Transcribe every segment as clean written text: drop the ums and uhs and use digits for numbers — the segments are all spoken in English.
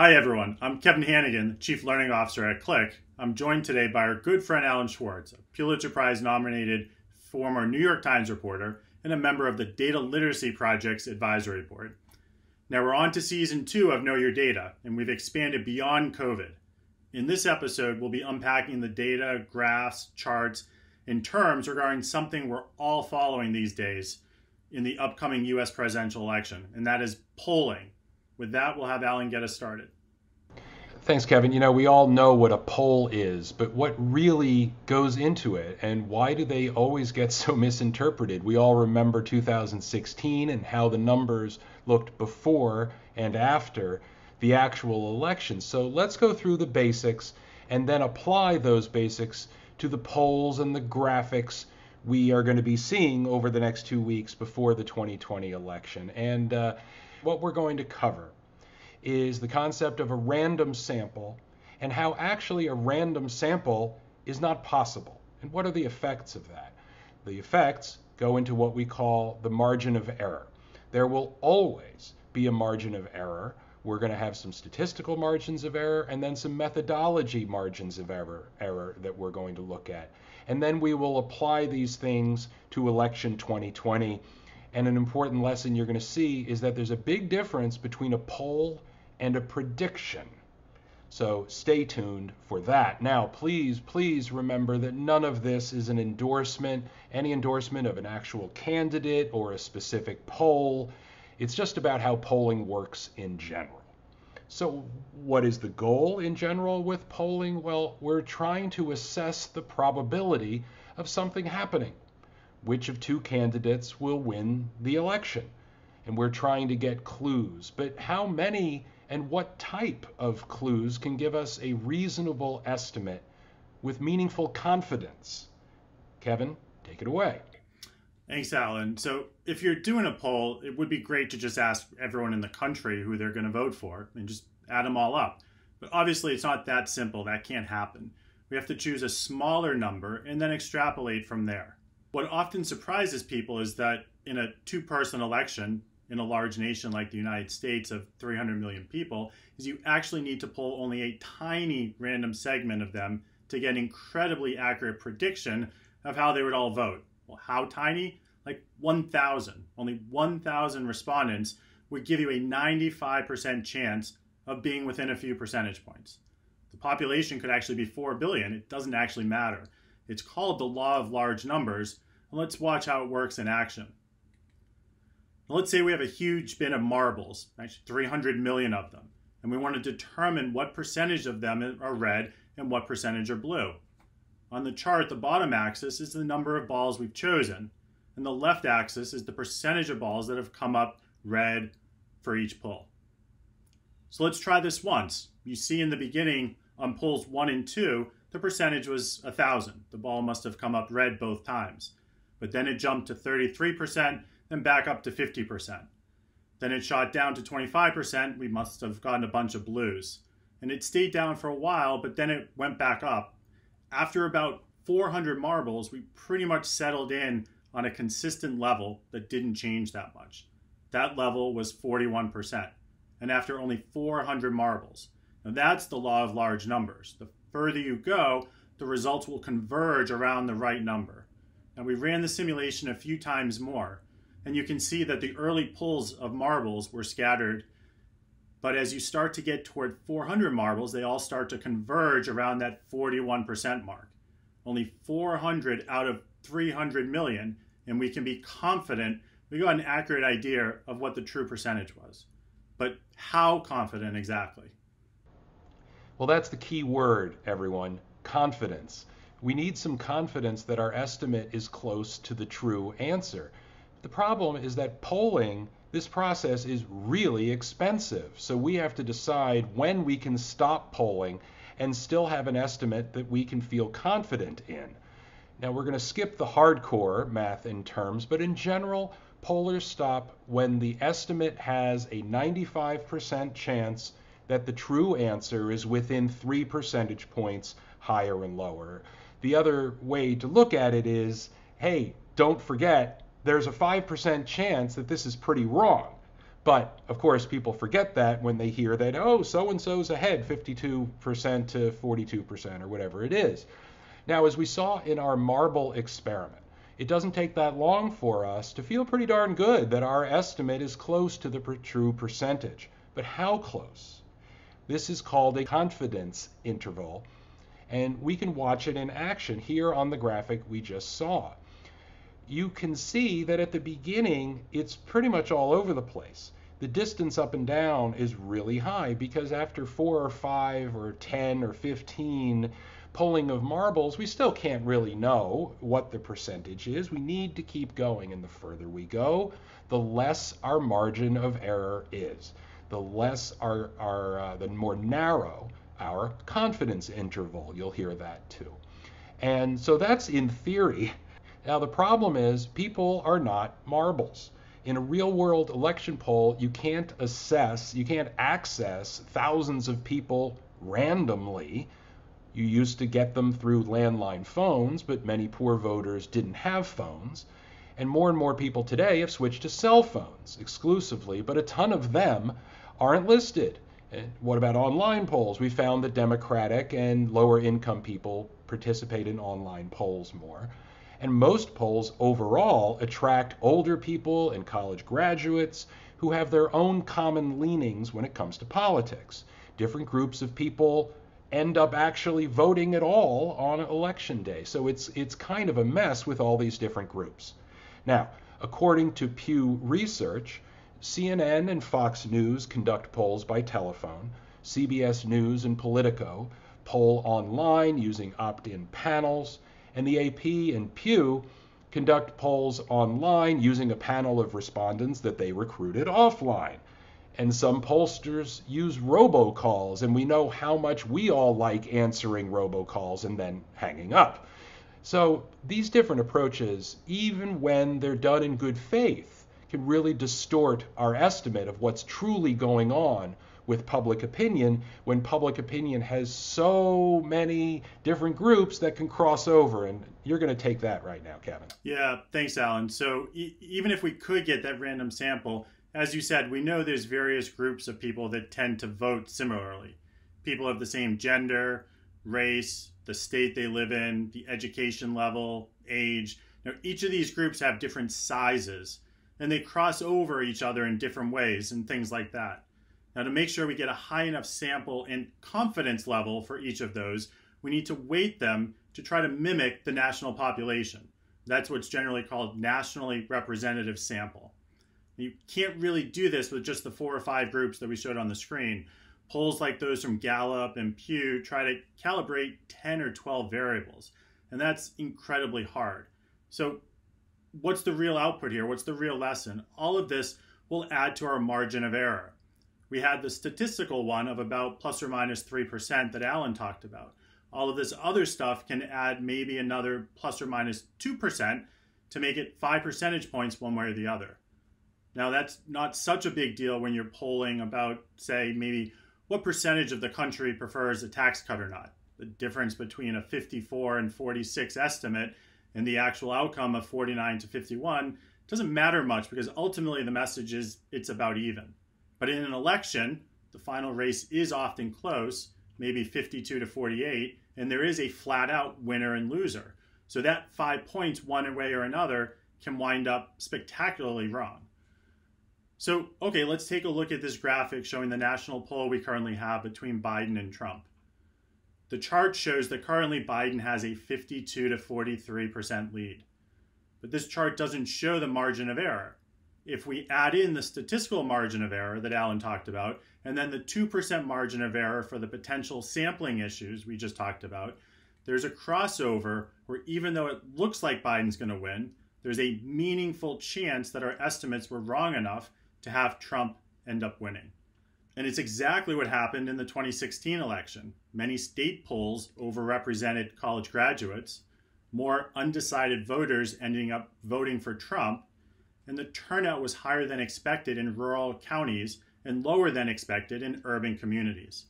Hi everyone, I'm Kevin Hanegan, Chief Learning Officer at Qlik. I'm joined today by our good friend Alan Schwartz, a Pulitzer Prize nominated former New York Times reporter and a member of the Data Literacy Project's advisory board. Now we're on to season 2 of Know Your Data, and we've expanded beyond COVID. In this episode, we'll be unpacking the data, graphs, charts, and terms regarding something we're all following these days in the upcoming US presidential election, and that is polling. With that, we'll have Alan get us started. Thanks, Kevin. You know, we all know what a poll is, but what really goes into it and why do they always get so misinterpreted? We all remember 2016 and how the numbers looked before and after the actual election. So let's go through the basics and then apply those basics to the polls and the graphics we are going to be seeing over the next 2 weeks before the 2020 election. And what we're going to cover is the concept of a random sample and how actually a random sample is not possible. And what are the effects of that? The effects go into what we call the margin of error. There will always be a margin of error. We're going to have some statistical margins of error and then some methodology margins of error that we're going to look at. And then we will apply these things to election 2020. And an important lesson you're going to see is that there's a big difference between a poll and a prediction. So stay tuned for that. Now, please remember that none of this is an endorsement, any endorsement of an actual candidate or a specific poll. It's just about how polling works in general. So what is the goal in general with polling? Well, we're trying to assess the probability of something happening. Which of two candidates will win the election? And we're trying to get clues, but how many and what type of clues can give us a reasonable estimate with meaningful confidence? Kevin, take it away. Thanks, Alan. So if you're doing a poll, it would be great to just ask everyone in the country who they're going to vote for and just add them all up. But obviously it's not that simple. That can't happen. We have to choose a smaller number and then extrapolate from there. What often surprises people is that in a two-person election in a large nation like the United States of 300 million people, is you actually need to poll only a tiny random segment of them to get an incredibly accurate prediction of how they would all vote. Well, how tiny? Like 1,000. Only 1,000 respondents would give you a 95% chance of being within a few percentage points. The population could actually be 4 billion. It doesn't actually matter. It's called the law of large numbers, and let's watch how it works in action. Now, let's say we have a huge bin of marbles, actually 300 million of them, and we want to determine what percentage of them are red and what percentage are blue. On the chart, the bottom axis is the number of balls we've chosen, and the left axis is the percentage of balls that have come up red for each poll. So let's try this once. You see in the beginning on polls 1 and 2, the percentage was 1,000. The ball must have come up red both times. But then it jumped to 33%, then back up to 50%. Then it shot down to 25%. We must have gotten a bunch of blues. And it stayed down for a while, but then it went back up. After about 400 marbles, we pretty much settled in on a consistent level that didn't change that much. That level was 41%. And after only 400 marbles. Now that's the law of large numbers. The further you go, the results will converge around the right number. Now we ran the simulation a few times more, and you can see that the early pulls of marbles were scattered, but as you start to get toward 400 marbles, they all start to converge around that 41% mark. Only 400 out of 300 million, and we can be confident we got an accurate idea of what the true percentage was. But how confident exactly? Well, that's the key word, everyone, confidence. We need some confidence that our estimate is close to the true answer. The problem is that polling, this process is really expensive. So we have to decide when we can stop polling and still have an estimate that we can feel confident in. Now we're going to skip the hardcore math and terms, but in general, pollers stop when the estimate has a 95% chance that the true answer is within 3 percentage points higher and lower. The other way to look at it is, hey, don't forget, there's a 5% chance that this is pretty wrong, But of course, people forget that when they hear that, oh, so-and-so's ahead 52% to 42% or whatever it is. Now, as we saw in our marble experiment, it doesn't take that long for us to feel pretty darn good that our estimate is close to the true percentage. But how close? This is called a confidence interval, and we can watch it in action here on the graphic we just saw. You can see that at the beginning, it's pretty much all over the place. The distance up and down is really high because after 4 or 5 or 10 or 15 polling of marbles, we still can't really know what the percentage is. We need to keep going, and the further we go, the less our margin of error is, the less the more narrow our confidence interval. You'll hear that too. And so that's in theory. Now, the problem is people are not marbles. In a real-world election poll, you can't access thousands of people randomly. You used to get them through landline phones, but many poor voters didn't have phones. And more people today have switched to cell phones exclusively, but a ton of them aren't listed. And what about online polls? We found that Democratic and lower-income people participate in online polls more. And most polls overall attract older people and college graduates who have their own common leanings when it comes to politics. Different groups of people end up actually voting at all on election day. So it's kind of a mess with all these different groups. Now, according to Pew Research, CNN and Fox News conduct polls by telephone. CBS News and Politico poll online using opt-in panels. And the AP and Pew conduct polls online using a panel of respondents that they recruited offline. And some pollsters use robocalls, and we know how much we all like answering robocalls and then hanging up. So these different approaches, even when they're done in good faith, can really distort our estimate of what's truly going on with public opinion, when public opinion has so many different groups that can cross over. And you're going to take that right now, Kevin. Yeah, thanks, Alan. So even if we could get that random sample, as you said, we know there's various groups of people that tend to vote similarly. People of the same gender, race, the state they live in, the education level, age. Now, each of these groups have different sizes, and they cross over each other in different ways and things like that. Now, to make sure we get a high enough sample and confidence level for each of those, we need to weight them to try to mimic the national population. That's what's generally called nationally representative sample. You can't really do this with just the 4 or 5 groups that we showed on the screen. Polls like those from Gallup and Pew try to calibrate 10 or 12 variables, and that's incredibly hard. So what's the real output here? What's the real lesson? All of this will add to our margin of error. We had the statistical one of about plus or minus 3% that Alan talked about. All of this other stuff can add maybe another plus or minus 2% to make it 5 percentage points one way or the other. Now, that's not such a big deal when you're polling about, say, maybe what percentage of the country prefers a tax cut or not. The difference between a 54 and 46 estimate and the actual outcome of 49 to 51 doesn't matter much because ultimately the message is it's about even. But in an election, the final race is often close, maybe 52 to 48, and there is a flat-out winner and loser. So that 5 points one way or another can wind up spectacularly wrong. So, okay, let's take a look at this graphic showing the national poll we currently have between Biden and Trump. The chart shows that currently Biden has a 52 to 43% lead. But this chart doesn't show the margin of error. If we add in the statistical margin of error that Alan talked about, and then the 2% margin of error for the potential sampling issues we just talked about, there's a crossover where even though it looks like Biden's going to win, there's a meaningful chance that our estimates were wrong enough to have Trump end up winning. And it's exactly what happened in the 2016 election. Many state polls overrepresented college graduates, more undecided voters ending up voting for Trump, and the turnout was higher than expected in rural counties and lower than expected in urban communities.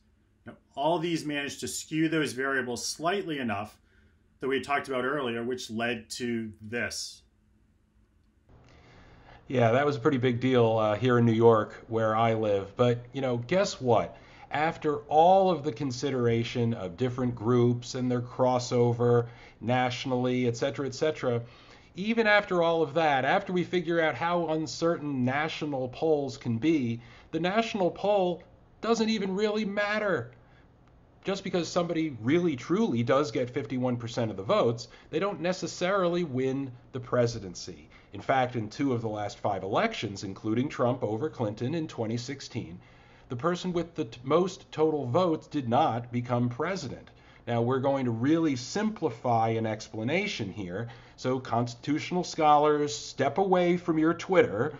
Now, all these managed to skew those variables slightly enough that we talked about earlier, which led to this. Yeah, that was a pretty big deal here in New York, where I live. But, you know, guess what? After all of the consideration of different groups and their crossover nationally, et cetera, even after all of that, after we figure out how uncertain national polls can be, the national poll doesn't even really matter. Just because somebody really truly does get 51% of the votes, they don't necessarily win the presidency. In fact, in 2 of the last 5 elections, including Trump over Clinton in 2016, the person with the most total votes did not become president. Now, we're going to really simplify an explanation here. So constitutional scholars, step away from your Twitter.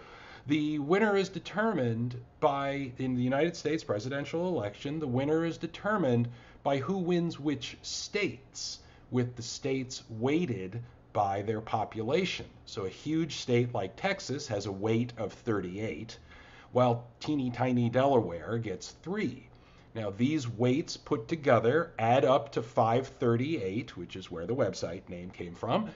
The winner is determined by, in the United States presidential election, the winner is determined by who wins which states, with the states weighted by their population. So a huge state like Texas has a weight of 38, while teeny tiny Delaware gets 3. Now, these weights put together add up to 538, which is where the website name came from,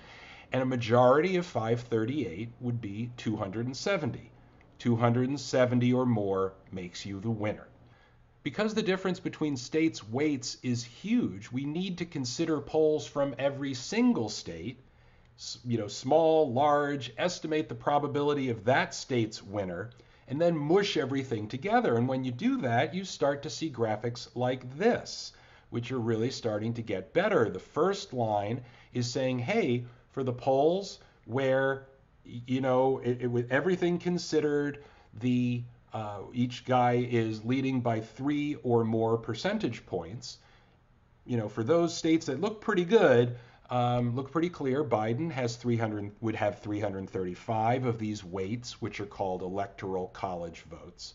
and a majority of 538 would be 270. 270 or more makes you the winner. Because the difference between states' weights is huge, we need to consider polls from every single state, you know, small, large, estimate the probability of that state's winner, and then mush everything together. And when you do that, you start to see graphics like this, which are really starting to get better. The first line is saying, hey, for the polls where, you know, with everything considered, the each guy is leading by 3 or more percentage points. You know, for those states that look pretty good, look pretty clear, Biden has 335 of these weights, which are called electoral college votes.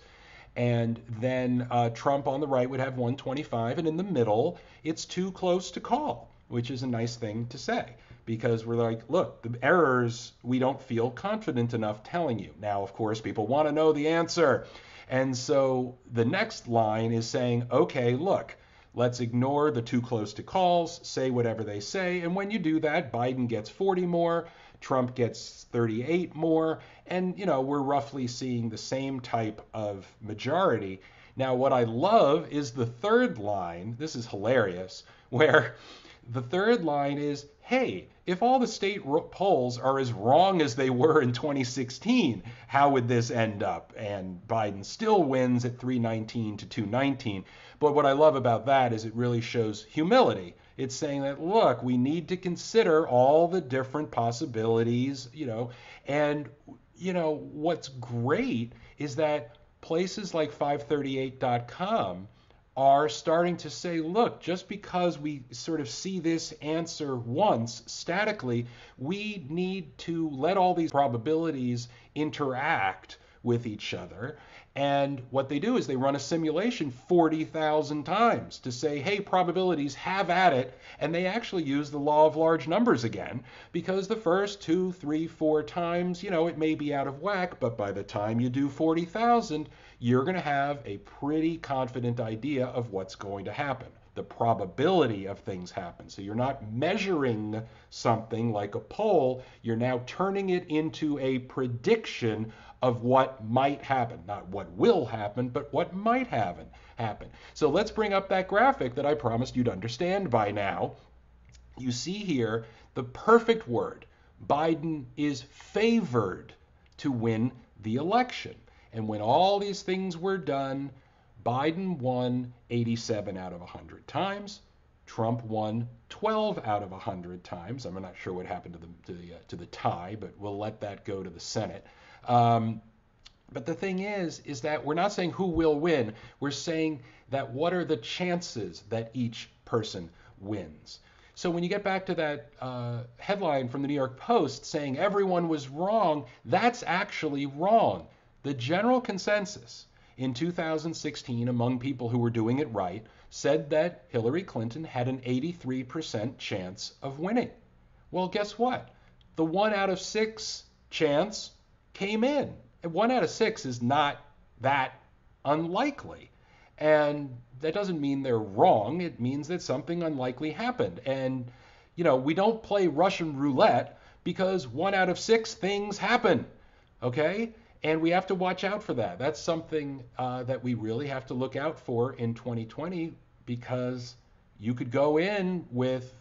And then Trump on the right would have 125, and in the middle, it's too close to call, which is a nice thing to say, because we're like, look, the errors, we don't feel confident enough telling you. Now, of course, people want to know the answer. And so the next line is saying, okay, look, let's ignore the too close to calls, say whatever they say. And when you do that, Biden gets 40 more, Trump gets 38 more. And, you know, we're roughly seeing the same type of majority. Now, what I love is the third line. This is hilarious, where the third line is, hey, if all the state polls are as wrong as they were in 2016, how would this end up? And Biden still wins at 319 to 219. But what I love about that is it really shows humility. It's saying that, look, we need to consider all the different possibilities, you know, and, you know, what's great is that places like 538.com are starting to say, look, just because we sort of see this answer once statically, we need to let all these probabilities interact with each other. And what they do is they run a simulation 40,000 times to say, hey, probabilities, have at it. And they actually use the law of large numbers again, because the first 2, 3, 4 times, you know, it may be out of whack, but by the time you do 40,000, you're going to have a pretty confident idea of what's going to happen, the probability of things happen. So you're not measuring something like a poll, you're now turning it into a prediction of what might happen, not what will happen, but what might happen. So let's bring up that graphic that I promised you'd understand by now. You see here the perfect word. Biden is favored to win the election. And when all these things were done, Biden won 87 out of 100 times. Trump won 12 out of 100 times. I'm not sure what happened to the tie, but we'll let that go to the Senate. But the thing is that we're not saying who will win. We're saying that what are the chances that each person wins. So when you get back to that headline from the New York Post saying everyone was wrong, that's actually wrong. The general consensus in 2016 among people who were doing it right said that Hillary Clinton had an 83% chance of winning. Well, guess what? The 1 out of 6 chance came in. 1 out of 6 is not that unlikely. And that doesn't mean they're wrong. It means that something unlikely happened. And, you know, we don't play Russian roulette because 1 out of 6 things happen. okay? And we have to watch out for that. That's something that we really have to look out for in 2020, because you could go in with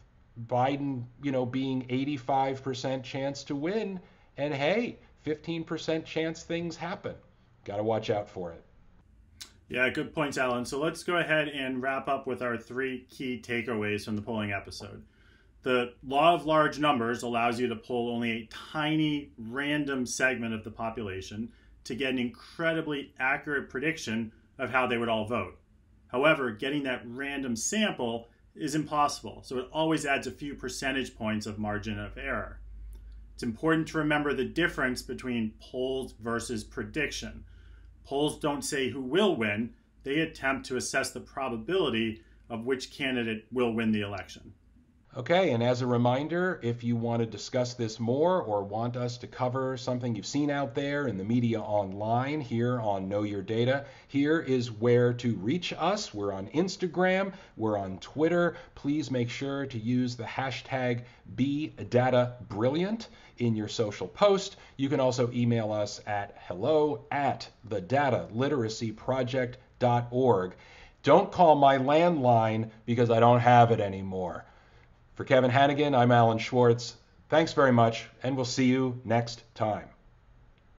Biden, you know, being 85% chance to win, and hey, 15% chance things happen. Got to watch out for it. Yeah, good points, Alan. So let's go ahead and wrap up with our three key takeaways from the polling episode. The law of large numbers allows you to poll only a tiny random segment of the population to get an incredibly accurate prediction of how they would all vote. However, getting that random sample is impossible, so it always adds a few percentage points of margin of error. It's important to remember the difference between polls versus prediction. Polls don't say who will win, they attempt to assess the probability of which candidate will win the election. Okay, and as a reminder, if you want to discuss this more or want us to cover something you've seen out there in the media online here on Know Your Data, here is where to reach us. We're on Instagram, we're on Twitter. Please make sure to use the hashtag #BeDataBrilliant in your social post. You can also email us at hello@thedataliteracyproject.org. Don't call my landline because I don't have it anymore. For Kevin Hanegan, I'm Alan Schwartz. Thanks very much, and we'll see you next time.